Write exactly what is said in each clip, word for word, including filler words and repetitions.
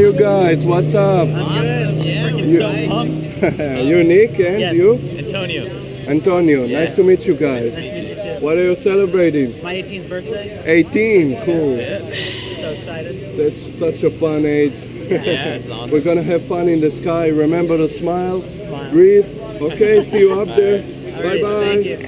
you guys? What's up? I'm good. Yeah, you, you're Nick and yes. you? Antonio. Antonio, yeah. Nice to meet you guys. Nice to meet you. What are you celebrating? My eighteenth birthday. eighteen, cool. Yeah. So excited. That's such a fun age. Yeah, it's awesome. We're gonna have fun in the sky. Remember to smile, smile. breathe. Okay, see you up Bye. there. Bye-bye. Right, thank you.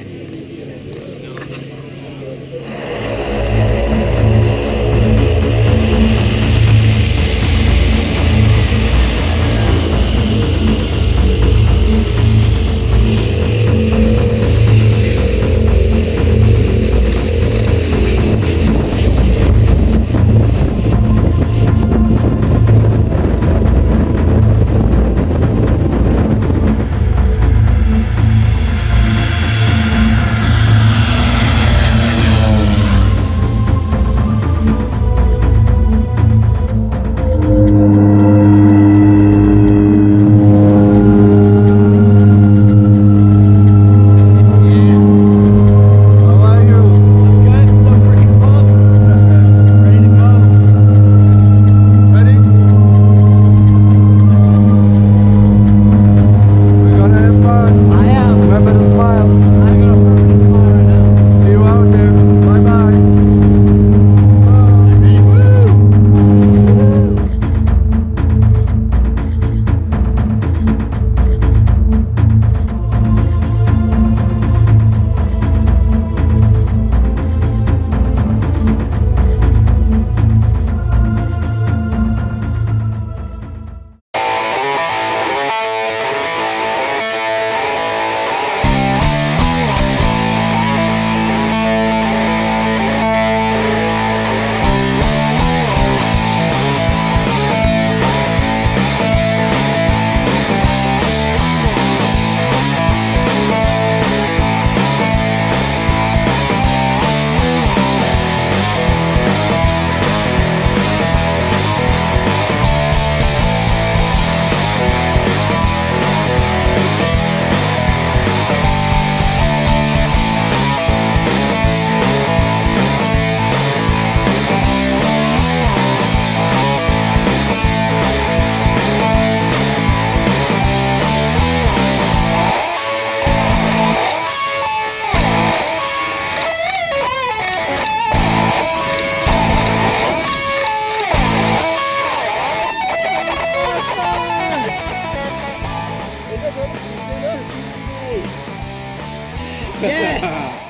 Yeah!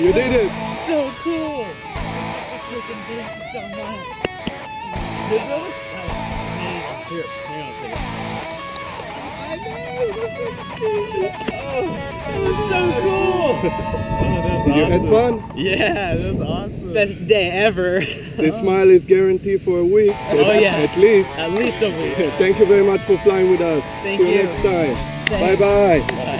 You did it! So cool! I freaking did it so much! Did it? That was amazing. Here, hang on. I know! That's crazy! Oh, that was so cool! Oh, awesome. You had fun? Yeah, that was awesome! Best day ever! This oh. smile is guaranteed for a week. Oh at, yeah! At least! At least a week! Thank you very much for flying with us! Thank See you! See you next time! Bye-bye!